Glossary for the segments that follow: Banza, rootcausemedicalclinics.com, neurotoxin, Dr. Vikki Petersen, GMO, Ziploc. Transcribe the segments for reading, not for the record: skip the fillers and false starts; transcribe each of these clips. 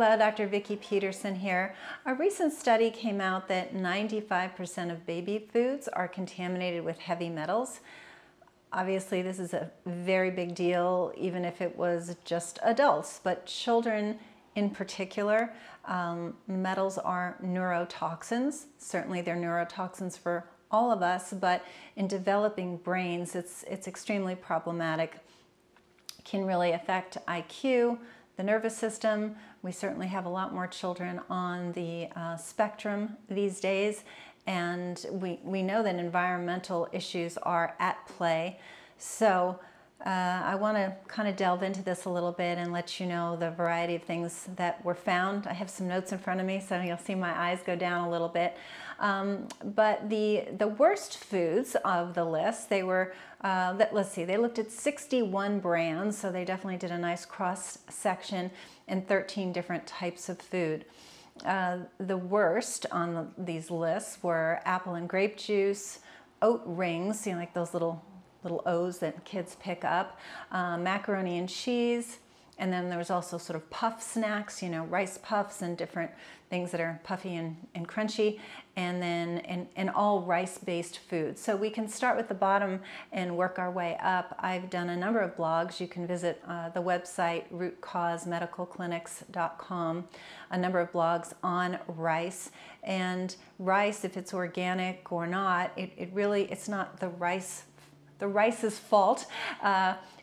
Hello, Dr. Vikki Petersen here. A recent study came out that 95% of baby foods are contaminated with heavy metals. Obviously, this is a very big deal, even if it was just adults, but children in particular, metals are neurotoxins. Certainly, they're neurotoxins for all of us, but in developing brains, it's extremely problematic. It can really affect IQ, the nervous system. We certainly have a lot more children on the spectrum these days, and we know that environmental issues are at play. So I want to kind of delve into this a little bit and let you know the variety of things that were found. I have some notes in front of me, so you'll see my eyes go down a little bit. But the worst foods of the list, they were, let's see, they looked at 61 brands, so they definitely did a nice cross-section, and 13 different types of food. The worst on these lists were apple and grape juice, oat rings, you know, like those little O's that kids pick up, macaroni and cheese, and then there was also sort of puff snacks, you know, rice puffs and different things that are puffy and crunchy, and then and all rice-based foods. So we can start with the bottom and work our way up. I've done a number of blogs. You can visit the website rootcausemedicalclinics.com, a number of blogs on rice. And rice, if it's organic or not, it's not the rice's fault,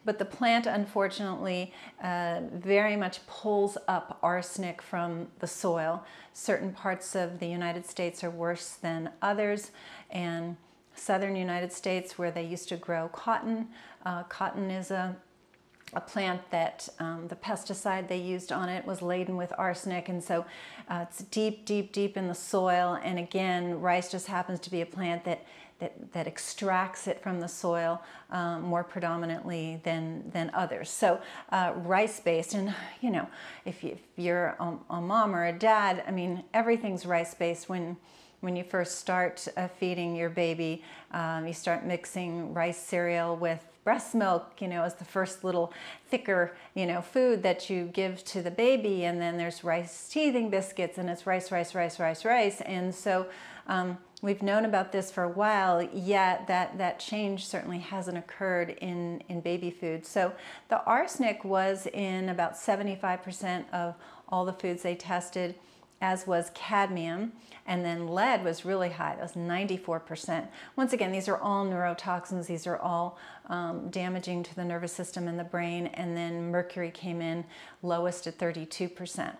but the plant, unfortunately, very much pulls up arsenic from the soil. Certain parts of the United States are worse than others, and southern United States, where they used to grow cotton. Cotton is a plant that the pesticide they used on it was laden with arsenic, and so it's deep, deep, deep in the soil. And again, rice just happens to be a plant that extracts it from the soil more predominantly than others. So rice-based, and you know, if you're a mom or a dad, I mean, everything's rice-based. When you first start feeding your baby, you start mixing rice cereal with breast milk, you know, as the first little thicker, you know, food that you give to the baby, and then there's rice teething biscuits, and it's rice, rice, rice, rice, rice. And so we've known about this for a while, yet that change certainly hasn't occurred in baby food. So the arsenic was in about 75% of all the foods they tested, as was cadmium, and then lead was really high. That was 94%. Once again, these are all neurotoxins. These are all damaging to the nervous system and the brain, and then mercury came in lowest at 32%.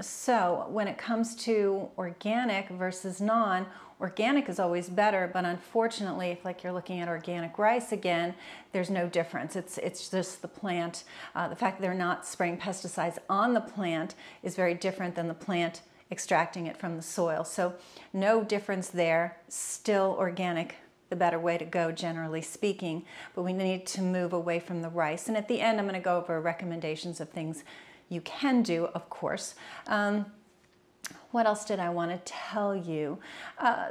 So when it comes to organic versus non, organic is always better, but unfortunately, if like you're looking at organic rice again, there's no difference. It's just the plant. The fact that they're not spraying pesticides on the plant is very different than the plant extracting it from the soil. So no difference there, still organic, the better way to go, generally speaking, but we need to move away from the rice. And at the end, I'm going to go over recommendations of things you can do, of course. What else did I want to tell you?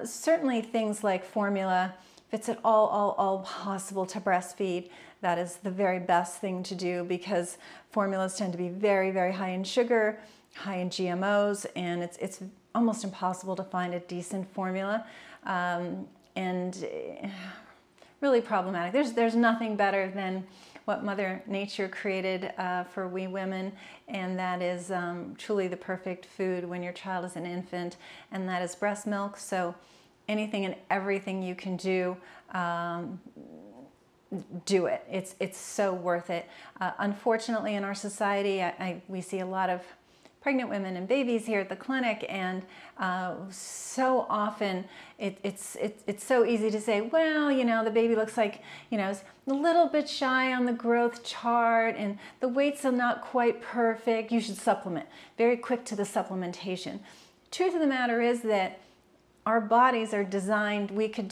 Certainly things like formula. If it's at all possible to breastfeed, that is the very best thing to do, because formulas tend to be very, very high in sugar, high in GMOs, and it's almost impossible to find a decent formula. And really problematic. There's nothing better than what Mother Nature created for we women, and that is truly the perfect food when your child is an infant, and that is breast milk. So anything and everything you can do, do it. It's so worth it. Unfortunately, in our society, we see a lot of pregnant women and babies here at the clinic, and so often it's so easy to say, well, you know, the baby looks like, you know, is a little bit shy on the growth chart, and the weights are not quite perfect. You should supplement. Very quick to the supplementation. Truth of the matter is that our bodies are designed. We could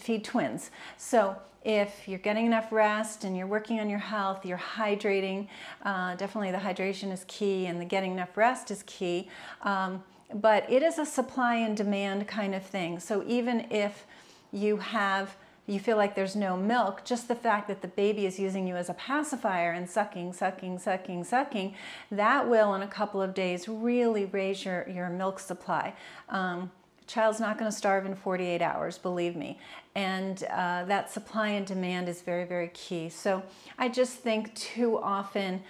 feed twins. So if you're getting enough rest and you're working on your health, you're hydrating. Definitely, the hydration is key, and the getting enough rest is key. But it is a supply and demand kind of thing. So even if you have you feel like there's no milk, just the fact that the baby is using you as a pacifier and sucking, that will in a couple of days really raise your milk supply. Child's not going to starve in 48 hours, believe me. And that supply and demand is very, very key. So I just think too often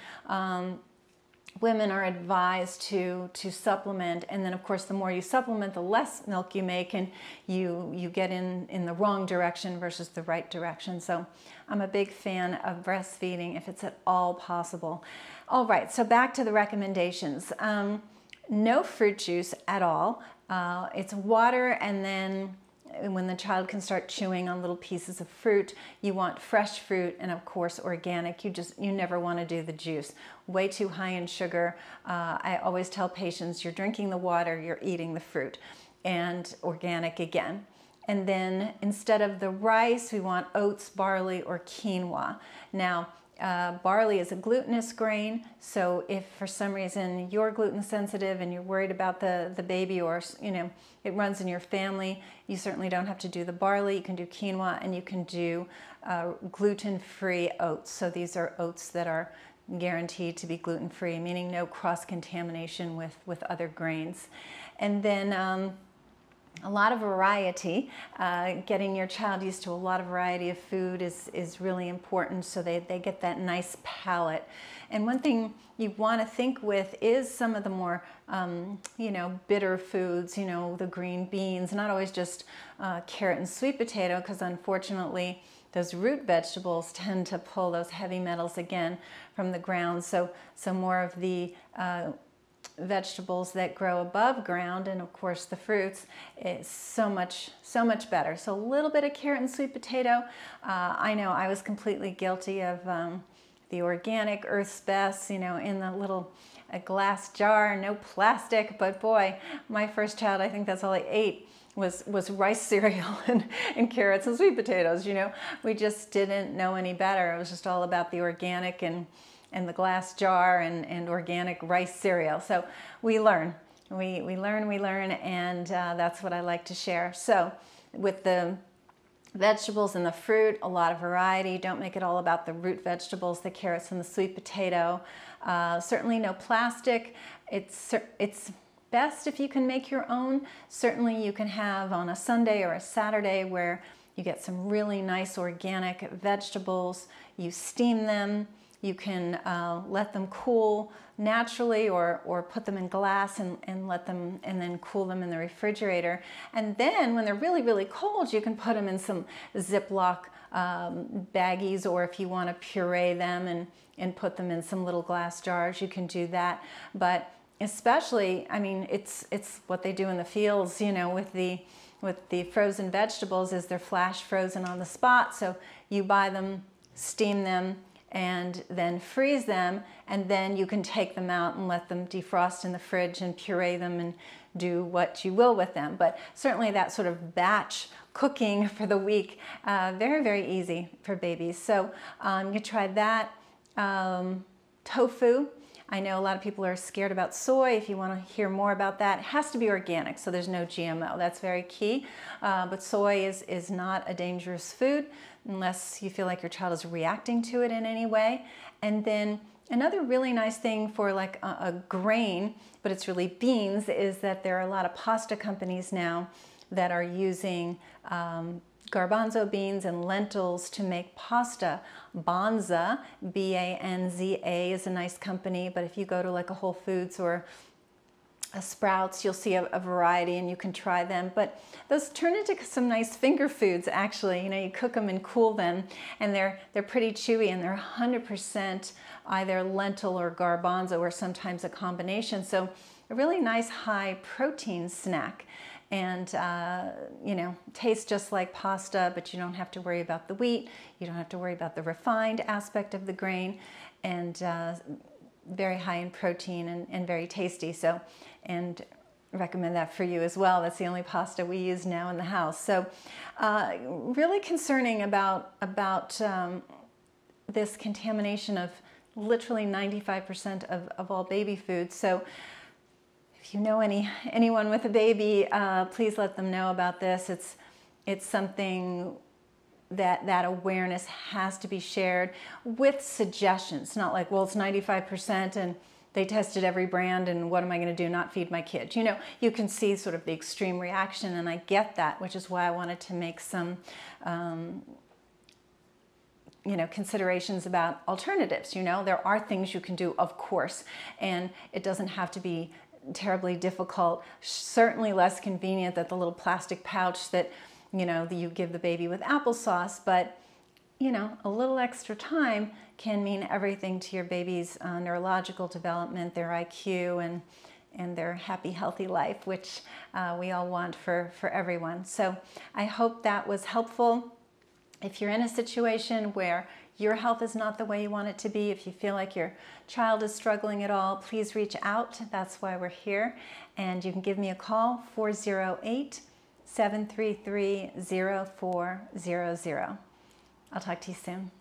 women are advised to supplement, and then of course the more you supplement, the less milk you make, and you get in the wrong direction versus the right direction. So I'm a big fan of breastfeeding if it's at all possible. All right, so back to the recommendations. No fruit juice at all. It's water, and then when the child can start chewing on little pieces of fruit, you want fresh fruit and of course organic. You never want to do the juice. Way too high in sugar. I always tell patients, you're drinking the water, you're eating the fruit, and organic again. And then instead of the rice, we want oats, barley, or quinoa. Now, barley is a glutinous grain, so if for some reason you're gluten sensitive and you're worried about the baby, or it runs in your family, you certainly don't have to do the barley. You can do quinoa, and you can do gluten-free oats. So these are oats that are guaranteed to be gluten-free, meaning no cross-contamination with other grains. And then a lot of variety. Getting your child used to a lot of variety of food is really important, so they get that nice palate. And one thing you want to think with is some of the more bitter foods, the green beans, not always just carrot and sweet potato, because unfortunately those root vegetables tend to pull those heavy metals again from the ground. So more of the vegetables that grow above ground, and of course the fruits, is so much better. So a little bit of carrot and sweet potato. I know I was completely guilty of the organic Earth's Best, in the little glass jar, no plastic. But boy, my first child, I think that's all I ate was rice cereal and carrots and sweet potatoes. We just didn't know any better. It was just all about the organic and the glass jar and organic rice cereal. So we learn, and that's what I like to share. So with the vegetables and the fruit, a lot of variety. Don't make it all about the root vegetables, the carrots and the sweet potato. Certainly no plastic. It's best if you can make your own. Certainly you can have on a Sunday or a Saturday where you get some really nice organic vegetables. You steam them. You can let them cool naturally, or put them in glass and let them, and then cool them in the refrigerator. And then when they're really, really cold, you can put them in some Ziploc baggies, or if you want to puree them and put them in some little glass jars, you can do that. But especially, I mean, it's what they do in the fields, with the frozen vegetables, is they're flash frozen on the spot. So you buy them, steam them, and then freeze them, and then you can take them out and let them defrost in the fridge and puree them and do what you will with them. But certainly that sort of batch cooking for the week, very, very easy for babies. So you try that. Tofu. I know a lot of people are scared about soy. If you want to hear more about that, it has to be organic, so there's no GMO. That's very key. But soy is not a dangerous food unless you feel like your child is reacting to it in any way. And then another really nice thing for like a grain, but it's really beans, is that there are a lot of pasta companies now that are using garbanzo beans and lentils to make pasta. Banza, B-A-N-Z-A, is a nice company, but if you go to like a Whole Foods or a Sprouts, you'll see a variety, and you can try them. But those turn into some nice finger foods, actually. You cook them and cool them, and they're pretty chewy, and they're 100% either lentil or garbanzo, or sometimes a combination. So a really nice high protein snack. And tastes just like pasta, but you don't have to worry about the wheat. You don't have to worry about the refined aspect of the grain, and very high in protein and very tasty. So, and recommend that for you as well. That's the only pasta we use now in the house. So, really concerning about this contamination of literally 95% of all baby food. So, if you know anyone with a baby, please let them know about this. It's something that awareness has to be shared with suggestions. Not like, well, it's 95% and they tested every brand and what am I going to do, not feed my kids? You know, you can see sort of the extreme reaction, and I get that, which is why I wanted to make some you know, considerations about alternatives. You know, there are things you can do, of course, and it doesn't have to be terribly difficult, certainly less convenient than the little plastic pouch that, you know, that you give the baby with applesauce, but, you know, a little extra time can mean everything to your baby's neurological development, their IQ, and their happy, healthy life, which we all want for everyone. So I hope that was helpful. If you're in a situation where your health is not the way you want it to be, if you feel like your child is struggling at all, please reach out. That's why we're here. And you can give me a call, 408-733-0400. I'll talk to you soon.